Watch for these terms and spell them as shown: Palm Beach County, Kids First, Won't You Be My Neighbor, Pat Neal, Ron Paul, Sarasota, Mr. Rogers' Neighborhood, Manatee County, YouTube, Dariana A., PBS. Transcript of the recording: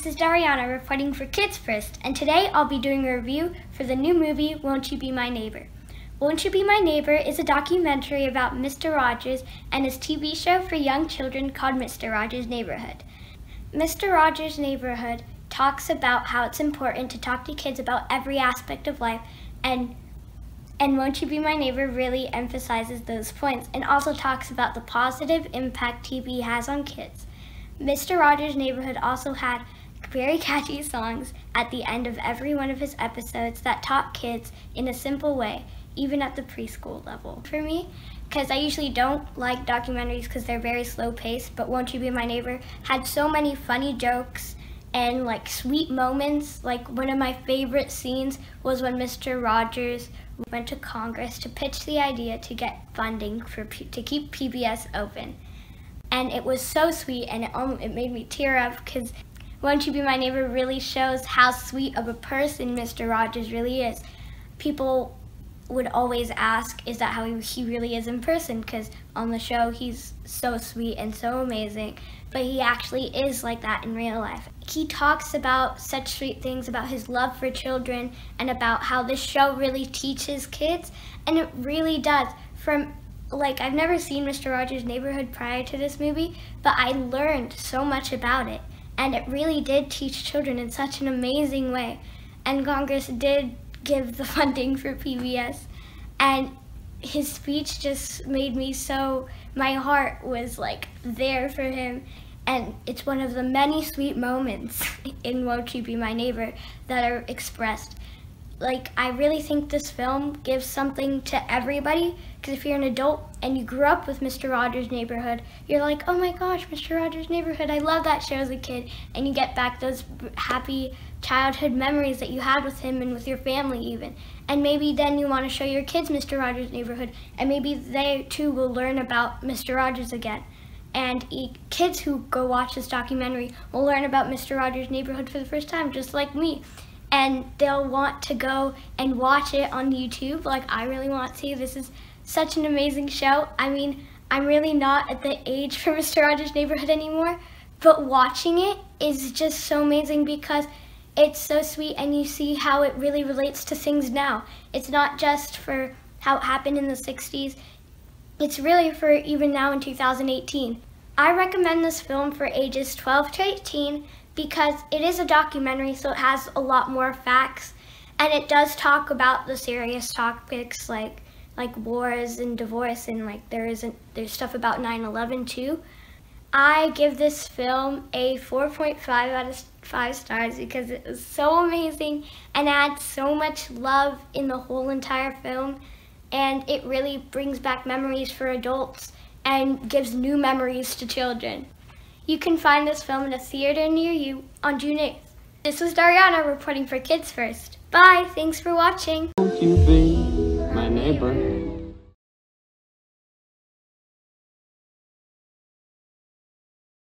This is Dariana reporting for Kids First, and today I'll be doing a review for the new movie, Won't You Be My Neighbor? Won't You Be My Neighbor is a documentary about Mr. Rogers and his TV show for young children called Mr. Rogers' Neighborhood. Mr. Rogers' Neighborhood talks about how it's important to talk to kids about every aspect of life, and Won't You Be My Neighbor really emphasizes those points and also talks about the positive impact TV has on kids. Mr. Rogers' Neighborhood also had very catchy songs at the end of every one of his episodes that taught kids in a simple way, even at the preschool level. For me, because I usually don't like documentaries because they're very slow-paced, but Won't You Be My Neighbor had so many funny jokes and like sweet moments. Like one of my favorite scenes was when Mr. Rogers went to Congress to pitch the idea to get funding to keep PBS open, and it was so sweet, and it made me tear up because Won't You Be My Neighbor really shows how sweet of a person Mr. Rogers really is. People would always ask, is that how he really is in person? Because on the show he's so sweet and so amazing, but he actually is like that in real life. He talks about such sweet things about his love for children and about how this show really teaches kids, and it really does. Like, I've never seen Mr. Rogers' Neighborhood prior to this movie, but I learned so much about it, and it really did teach children in such an amazing way. And Congress did give the funding for PBS, and his speech just made me so, my heart was like there for him, and it's one of the many sweet moments in Won't You Be My Neighbor that are expressed. Like, I really think this film gives something to everybody, because if you're an adult and you grew up with Mr. Rogers' Neighborhood, you're like, oh my gosh, Mr. Rogers' Neighborhood, I love that show as a kid, and you get back those happy childhood memories that you had with him and with your family even. And maybe then you want to show your kids Mr. Rogers' Neighborhood, and maybe they too will learn about Mr. Rogers again. And kids who go watch this documentary will learn about Mr. Rogers' Neighborhood for the first time, just like me. And they'll want to go and watch it on YouTube like I really want to. This is such an amazing show. I mean, I'm really not at the age for Mr. Rogers' Neighborhood anymore, but watching it is just so amazing because it's so sweet and you see how it really relates to things now. It's not just for how it happened in the 60s, it's really for even now in 2018. I recommend this film for ages 12 to 18 because it is a documentary, so it has a lot more facts, and it does talk about the serious topics like wars and divorce, and like there's stuff about 9/11 too. I give this film a 4.5 out of 5 stars because it was so amazing and adds so much love in the whole entire film, and it really brings back memories for adults and gives new memories to children. You can find this film in a theater near you on June 8th. This was Dariana reporting for Kids First. Bye, thanks for watching. Won't you be my neighbor?